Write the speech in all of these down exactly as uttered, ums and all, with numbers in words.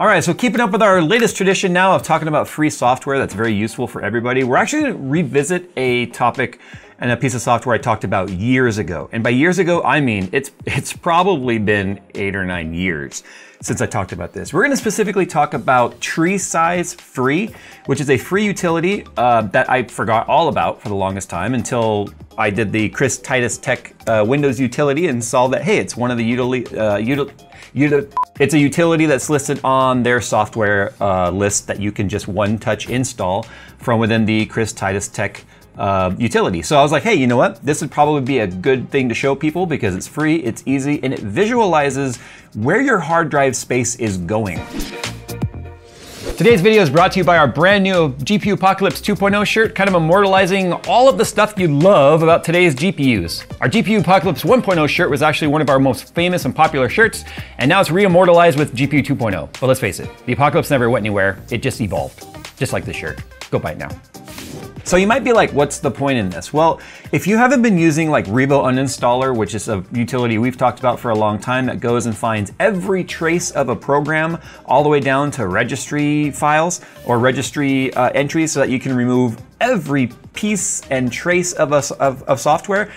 All right, so keeping up with our latest tradition now of talking about free software that's very useful for everybody, we're actually gonna revisit a topic and a piece of software I talked about years ago. And by years ago, I mean it's it's probably been eight or nine years since I talked about this. We're gonna specifically talk about TreeSize Free, which is a free utility uh, that I forgot all about for the longest time until I did the Chris Titus Tech uh, Windows utility and saw that, hey, it's one of the utility, uh, util util it's a utility that's listed on their software uh, list that you can just one-touch install from within the Chris Titus Tech Uh, utility. So I was like, hey, you know what? This would probably be a good thing to show people because it's free, it's easy, and it visualizes where your hard drive space is going. Today's video is brought to you by our brand new G P U Apocalypse two point oh shirt, kind of immortalizing all of the stuff you love about today's G P Us. Our G P U Apocalypse one point oh shirt was actually one of our most famous and popular shirts, and now it's re-immortalized with G P U two point oh. But let's face it, the apocalypse never went anywhere, it just evolved. Just like this shirt. Go buy it now. So you might be like, what's the point in this? Well, if you haven't been using like Revo Uninstaller, which is a utility we've talked about for a long time that goes and finds every trace of a program all the way down to registry files or registry uh, entries so that you can remove every piece and trace of, a, of, of software,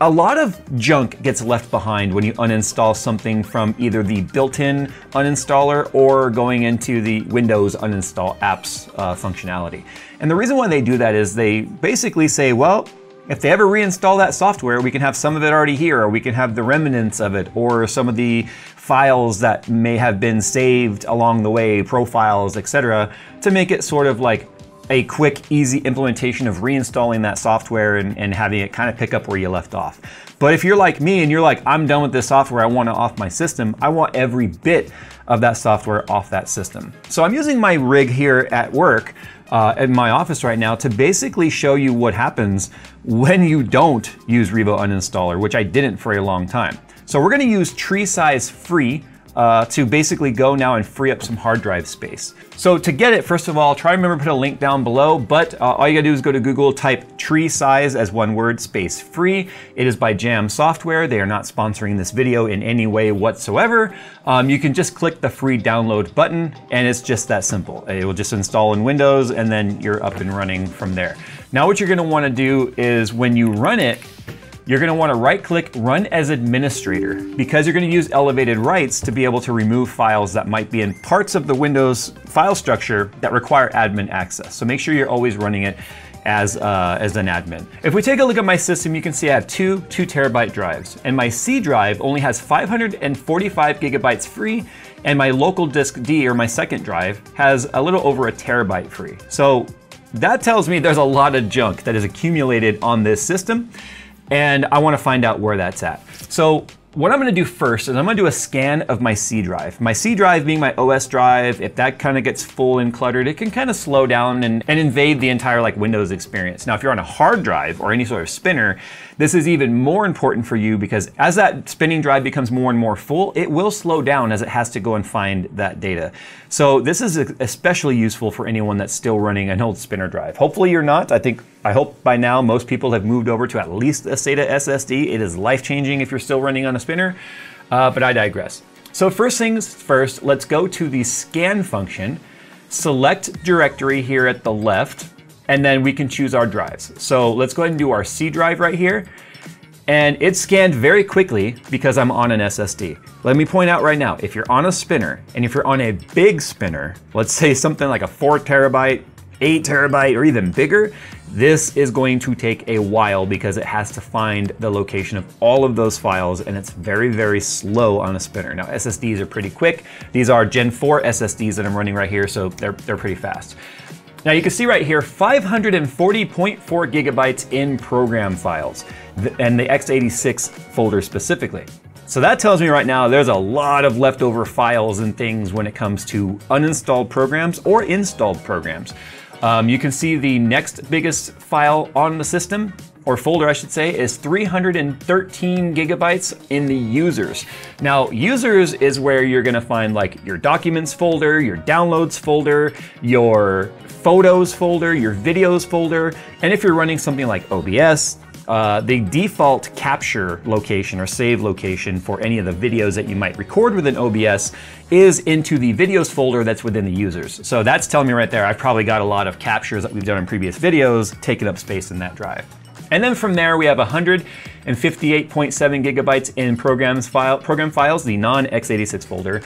a lot of junk gets left behind when you uninstall something from either the built-in uninstaller or going into the Windows uninstall apps uh, functionality. And the reason why they do that is they basically say, well, if they ever reinstall that software, we can have some of it already here, or we can have the remnants of it, or some of the files that may have been saved along the way, profiles, et cetera, to make it sort of like a quick, easy implementation of reinstalling that software and, and having it kind of pick up where you left off. But if you're like me and you're like, I'm done with this software, I want it off my system, I want every bit of that software off that system. So I'm using my rig here at work, uh, in my office right now, to basically show you what happens when you don't use Revo Uninstaller, which I didn't for a long time. So we're gonna use TreeSize Free Uh, to basically go now and free up some hard drive space. So to get it, first of all, try to remember to put a link down below, but uh, all you gotta do is go to Google, type tree size as one word, space free. It is by Jam Software. They are not sponsoring this video in any way whatsoever. Um, you can just click the free download button and it's just that simple. It will just install in Windows and then you're up and running from there. Now what you're gonna wanna do is when you run it, you're gonna wanna right click run as administrator because you're gonna use elevated rights to be able to remove files that might be in parts of the Windows file structure that require admin access. So make sure you're always running it as, uh, as an admin. If we take a look at my system, you can see I have two two terabyte drives and my C drive only has five hundred forty-five gigabytes free and my local disk D or my second drive has a little over a terabyte free. So that tells me there's a lot of junk that is accumulated on this system. And I wanna find out where that's at. So what I'm gonna do first is I'm gonna do a scan of my C drive. My C drive being my O S drive, if that kind of gets full and cluttered, it can kind of slow down and, and invade the entire like Windows experience. Now, if you're on a hard drive or any sort of spinner, this is even more important for you because as that spinning drive becomes more and more full, it will slow down as it has to go and find that data. So this is especially useful for anyone that's still running an old spinner drive. Hopefully you're not. I think, I hope by now most people have moved over to at least a SATA S S D. It is life-changing if you're still running on a spinner, uh, but I digress. So first things first, let's go to the scan function, select directory here at the left, and then we can choose our drives. So let's go ahead and do our C drive right here. And it scanned very quickly because I'm on an S S D. Let me point out right now, if you're on a spinner, and if you're on a big spinner, let's say something like a four terabyte, eight terabyte, or even bigger, this is going to take a while because it has to find the location of all of those files and it's very, very slow on a spinner. Now S S Ds are pretty quick. These are Gen four S S Ds that I'm running right here, so they're, they're pretty fast. Now you can see right here, five hundred forty point four gigabytes in program files and the x eighty-six folder specifically. So that tells me right now there's a lot of leftover files and things when it comes to uninstalled programs or installed programs. Um, you can see the next biggest file on the system, or folder I should say, is three hundred thirteen gigabytes in the users. Now, users is where you're gonna find like your documents folder, your downloads folder, your photos folder, your videos folder, and if you're running something like O B S, uh, the default capture location or save location for any of the videos that you might record within O B S is into the videos folder that's within the users. So that's telling me right there, I've probably got a lot of captures that we've done in previous videos taking up space in that drive. And then from there, we have one hundred fifty-eight point seven gigabytes in programs file, program files, the non-x eighty-six folder,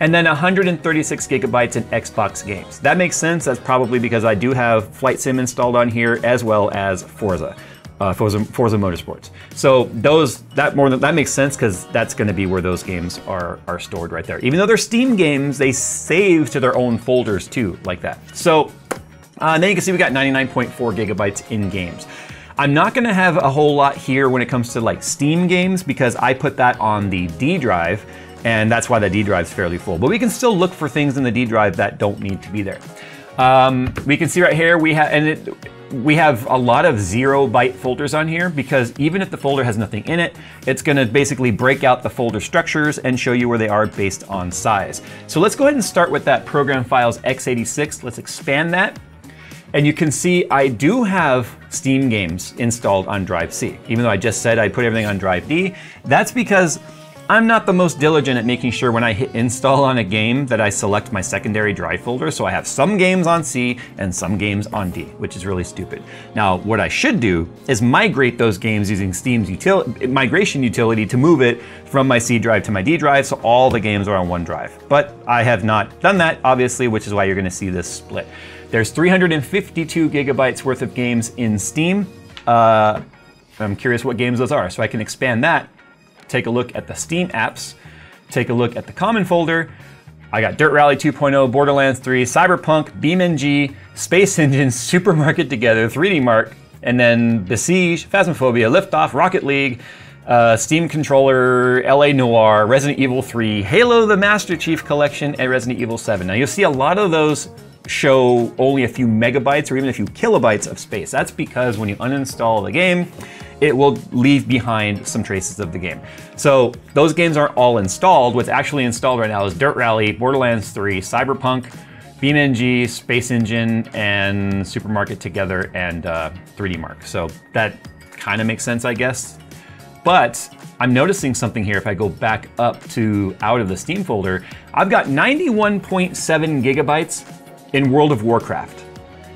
and then one hundred thirty-six gigabytes in Xbox games. That makes sense. That's probably because I do have Flight Sim installed on here as well as Forza, uh, Forza, Forza Motorsports. So those that more than, that makes sense because that's going to be where those games are are stored right there. Even though they're Steam games, they save to their own folders too, like that. So uh, then you can see we got ninety-nine point four gigabytes in games. I'm not gonna have a whole lot here when it comes to like Steam games because I put that on the D drive, and that's why the D drive's fairly full. But we can still look for things in the D drive that don't need to be there. Um, we can see right here we have, and it, we have a lot of zero byte folders on here because even if the folder has nothing in it, it's gonna basically break out the folder structures and show you where they are based on size. So let's go ahead and start with that program files x eighty-six. Let's expand that. And you can see I do have Steam games installed on Drive C. Even though I just said I put everything on Drive D, that's because I'm not the most diligent at making sure when I hit install on a game that I select my secondary drive folder. So I have some games on C and some games on D, which is really stupid. Now, what I should do is migrate those games using Steam's utility, migration utility to move it from my C drive to my D drive so all the games are on one drive. But I have not done that, obviously, which is why you're gonna see this split. There's three hundred fifty-two gigabytes worth of games in Steam. Uh, I'm curious what games those are. So I can expand that, take a look at the Steam apps, take a look at the common folder. I got Dirt Rally two point oh, Borderlands three, Cyberpunk, BeamNG, Space Engine, Supermarket Together, three D Mark, and then Besiege, Phasmophobia, Liftoff, Rocket League, uh, Steam Controller, L A Noir, Resident Evil three, Halo the Master Chief Collection, and Resident Evil seven. Now you'll see a lot of those show only a few megabytes or even a few kilobytes of space. That's because when you uninstall the game, it will leave behind some traces of the game. So those games aren't all installed. What's actually installed right now is Dirt Rally, Borderlands three, Cyberpunk, BeamNG, Space Engine, and Supermarket Together, and uh, three D Mark. So that kind of makes sense, I guess. But I'm noticing something here. If I go back up to out of the Steam folder, I've got ninety-one point seven gigabytes in World of Warcraft.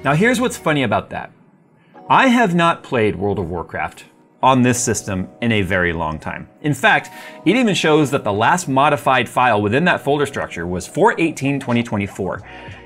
Now here's what's funny about that. I have not played World of Warcraft on this system in a very long time. In fact, it even shows that the last modified file within that folder structure was four eighteen twenty twenty-four.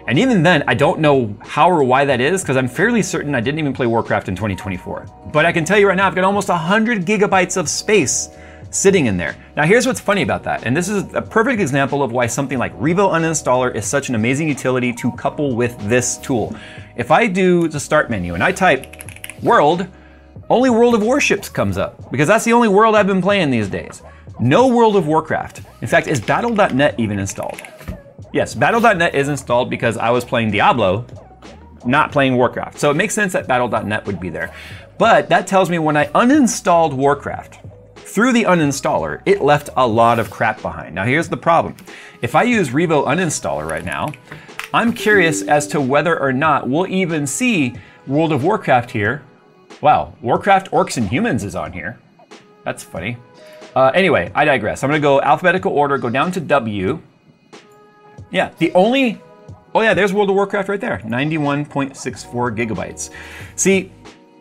And even then, I don't know how or why that is, because I'm fairly certain I didn't even play Warcraft in twenty twenty-four. But I can tell you right now, I've got almost one hundred gigabytes of space sitting in there. Now here's what's funny about that, and this is a perfect example of why something like Revo Uninstaller is such an amazing utility to couple with this tool. If I do the start menu and I type world, only World of Warships comes up, because that's the only world I've been playing these days. No World of Warcraft. In fact, is Battle dot net even installed? Yes, Battle dot net is installed because I was playing Diablo, not playing Warcraft. So it makes sense that Battle dot net would be there. But that tells me when I uninstalled Warcraft, through the uninstaller, it left a lot of crap behind. Now here's the problem. If I use Revo Uninstaller right now, I'm curious as to whether or not we'll even see World of Warcraft here. Wow, Warcraft Orcs and Humans is on here. That's funny. Uh, anyway, I digress. I'm gonna go alphabetical order, go down to W. Yeah, the only, oh yeah, there's World of Warcraft right there, ninety-one point six four gigabytes. See,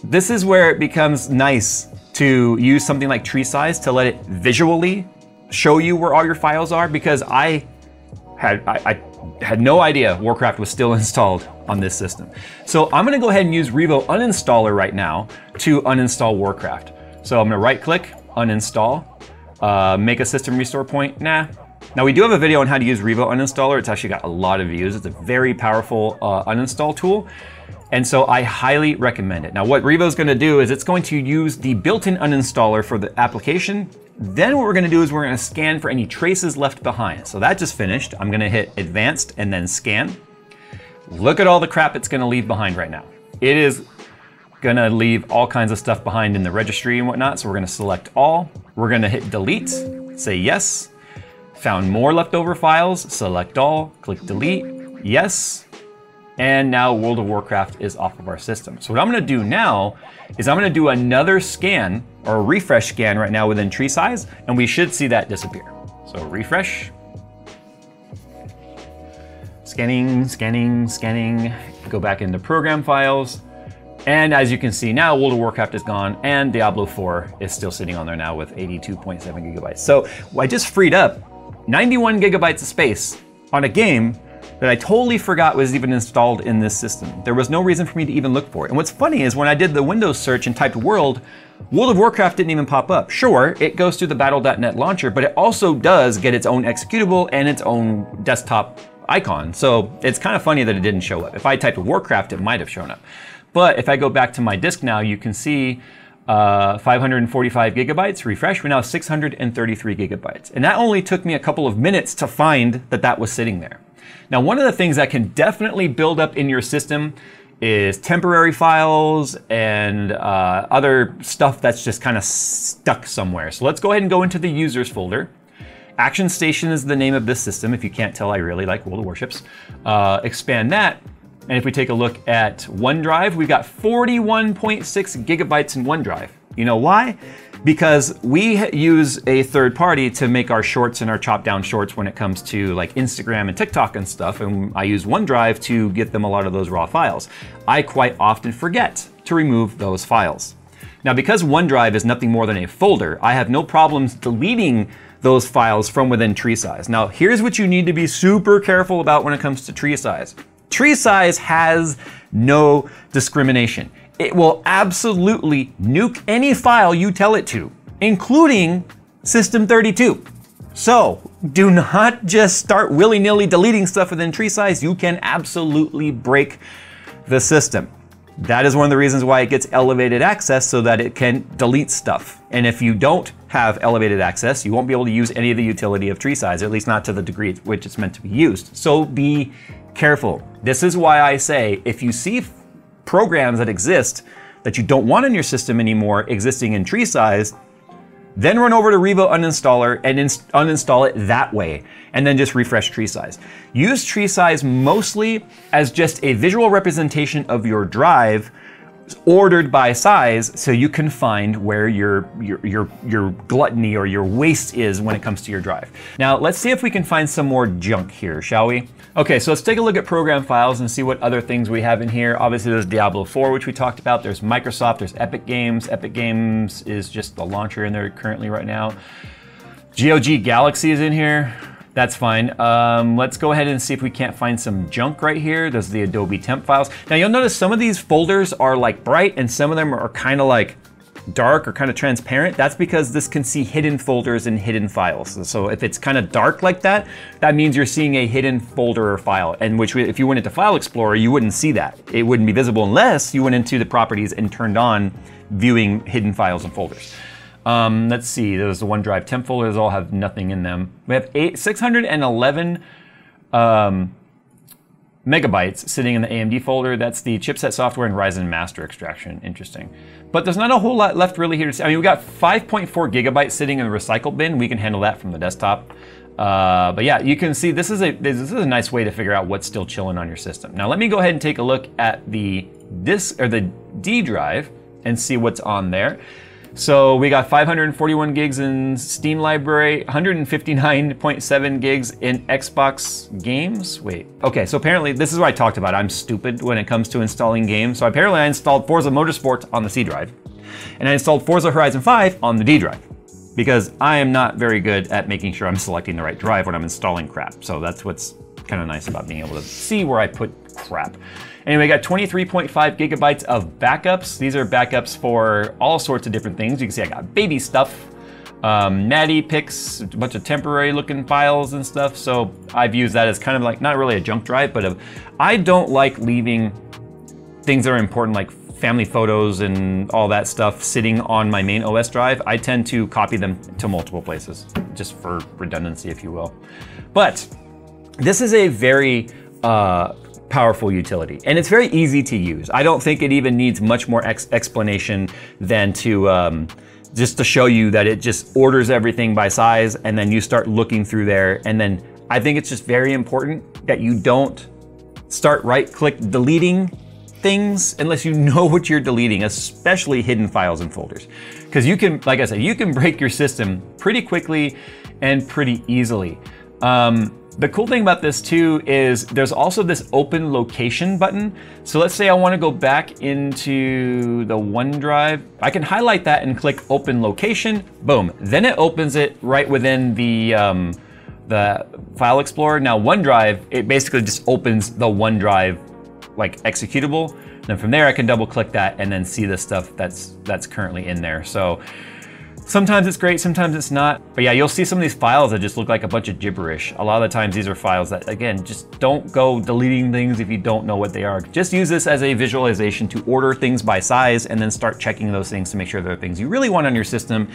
this is where it becomes nice to use something like TreeSize to let it visually show you where all your files are, because I had, I, I had no idea Warcraft was still installed on this system. So I'm gonna go ahead and use Revo Uninstaller right now to uninstall Warcraft. So I'm gonna right click, uninstall, uh, make a system restore point, nah. Now we do have a video on how to use Revo Uninstaller. It's actually got a lot of views. It's a very powerful uh, uninstall tool. And so I highly recommend it. Now what Revo's gonna do is it's going to use the built-in uninstaller for the application. Then what we're gonna do is we're gonna scan for any traces left behind. So that just finished. I'm gonna hit advanced and then scan. Look at all the crap it's gonna leave behind right now. It is gonna leave all kinds of stuff behind in the registry and whatnot. So we're gonna select all. We're gonna hit delete, say yes. Found more leftover files, select all, click delete, yes. and now World of Warcraft is off of our system. So what I'm gonna do now is I'm gonna do another scan or a refresh scan right now within TreeSize, and we should see that disappear. So refresh. Scanning, scanning, scanning. Go back into program files. And as you can see now, World of Warcraft is gone and Diablo four is still sitting on there now with eighty-two point seven gigabytes. So I just freed up ninety-one gigabytes of space on a game that I totally forgot was even installed in this system. There was no reason for me to even look for it. And what's funny is when I did the Windows search and typed world, World of Warcraft didn't even pop up. Sure, it goes through the Battle dot net launcher, but it also does get its own executable and its own desktop icon. So it's kind of funny that it didn't show up. If I typed Warcraft, it might have shown up. But if I go back to my disk now, you can see uh, five hundred forty-five gigabytes, refresh, we're now six hundred thirty-three gigabytes. And that only took me a couple of minutes to find that that was sitting there. Now, one of the things that can definitely build up in your system is temporary files and uh, other stuff that's just kind of stuck somewhere. So let's go ahead and go into the users folder. Action Station is the name of this system. If you can't tell, I really like World of Warships. Uh, expand that. And if we take a look at OneDrive, we've got forty-one point six gigabytes in OneDrive. You know why? Because we use a third party to make our shorts and our chopped down shorts when it comes to like Instagram and TikTok and stuff. And I use OneDrive to get them a lot of those raw files. I quite often forget to remove those files. Now, because OneDrive is nothing more than a folder, I have no problems deleting those files from within TreeSize. Now, here's what you need to be super careful about when it comes to TreeSize. TreeSize has no discrimination. It will absolutely nuke any file you tell it to, including System thirty-two. So do not just start willy-nilly deleting stuff within TreeSize. You can absolutely break the system. That is one of the reasons why it gets elevated access, so that it can delete stuff. And if you don't have elevated access, you won't be able to use any of the utility of TreeSize, at least not to the degree at which it's meant to be used. So be careful. This is why I say, if you see programs that exist that you don't want in your system anymore existing in TreeSize, then run over to Revo Uninstaller and uninstall it that way, and then just refresh TreeSize. Use TreeSize mostly as just a visual representation of your drive ordered by size, so you can find where your, your, your, your gluttony or your waste is when it comes to your drive. Now, let's see if we can find some more junk here, shall we? Okay, so let's take a look at program files and see what other things we have in here. Obviously, there's Diablo four, which we talked about. There's Microsoft, there's Epic Games. Epic Games is just the launcher in there currently right now. G O G Galaxy is in here. That's fine. Um, let's go ahead and see if we can't find some junk right here. There's the Adobe temp files. Now you'll notice some of these folders are like bright and some of them are kind of like dark or kind of transparent. That's because this can see hidden folders and hidden files. So if it's kind of dark like that, that means you're seeing a hidden folder or file, and which if you went into File Explorer, you wouldn't see that. It wouldn't be visible unless you went into the properties and turned on viewing hidden files and folders. Um, let's see, there's the OneDrive temp folders, all have nothing in them. We have eight, six hundred eleven um, megabytes sitting in the A M D folder. That's the chipset software and Ryzen master extraction, interesting. But there's not a whole lot left really here to see. I mean, we got five point four gigabytes sitting in the recycle bin. We can handle that from the desktop. Uh, but yeah, you can see this is, a, this is a nice way to figure out what's still chilling on your system. Now let me go ahead and take a look at the disk, or the D drive, and see what's on there. So we got five hundred forty-one gigs in Steam library, one hundred fifty-nine point seven gigs in Xbox games. Wait, okay, so apparently this is what I talked about. I'm stupid when it comes to installing games. So apparently I installed Forza Motorsports on the C drive and I installed Forza Horizon five on the D drive, because I am not very good at making sure I'm selecting the right drive when I'm installing crap. So that's what's kind of nice about being able to see where I put crap. Anyway, we got twenty-three point five gigabytes of backups. These are backups for all sorts of different things. You can see I got baby stuff, um, natty pics, a bunch of temporary looking files and stuff. So I've used that as kind of like, not really a junk drive, but a, I don't like leaving things that are important like family photos and all that stuff sitting on my main O S drive. I tend to copy them to multiple places just for redundancy, if you will. But this is a very, uh, powerful utility, and it's very easy to use. I don't think it even needs much more ex explanation than to um, just to show you that it just orders everything by size, and then you start looking through there. And then I think it's just very important that you don't start right-click deleting things unless you know what you're deleting, especially hidden files and folders. Because you can, like I said, you can break your system pretty quickly and pretty easily. Um, the cool thing about this too is there's also this open location button. So let's say I want to go back into the OneDrive. I can highlight that and click open location, boom. Then it opens it right within the, um, the file explorer. Now OneDrive, it basically just opens the OneDrive like executable. Then from there I can double click that and then see the stuff that's, that's currently in there. So sometimes it's great, sometimes it's not. But yeah, you'll see some of these files that just look like a bunch of gibberish. A lot of the times these are files that, again, just don't go deleting things if you don't know what they are. Just use this as a visualization to order things by size and then start checking those things to make sure they're things you really want on your system.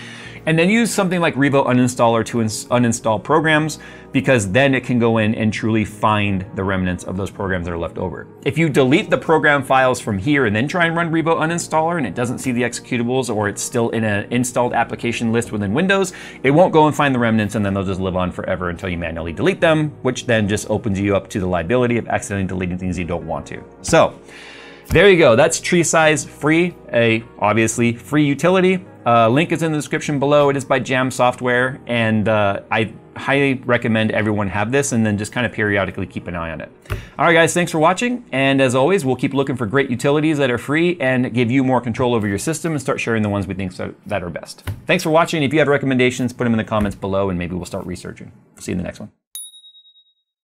And then use something like Revo Uninstaller to uninstall programs, because then it can go in and truly find the remnants of those programs that are left over. If you delete the program files from here and then try and run Revo Uninstaller and it doesn't see the executables, or it's still in an installed application list within Windows, it won't go and find the remnants, and then they'll just live on forever until you manually delete them, which then just opens you up to the liability of accidentally deleting things you don't want to. So there you go, that's TreeSize Free, a obviously free utility. Uh, link is in the description below. It is by Jam Software, and uh, I highly recommend everyone have this and then just kind of periodically keep an eye on it. All right, guys, thanks for watching, and as always, we'll keep looking for great utilities that are free and give you more control over your system and start sharing the ones we think so, that are best. Thanks for watching. If you have recommendations, put them in the comments below, and maybe we'll start researching. See you in the next one.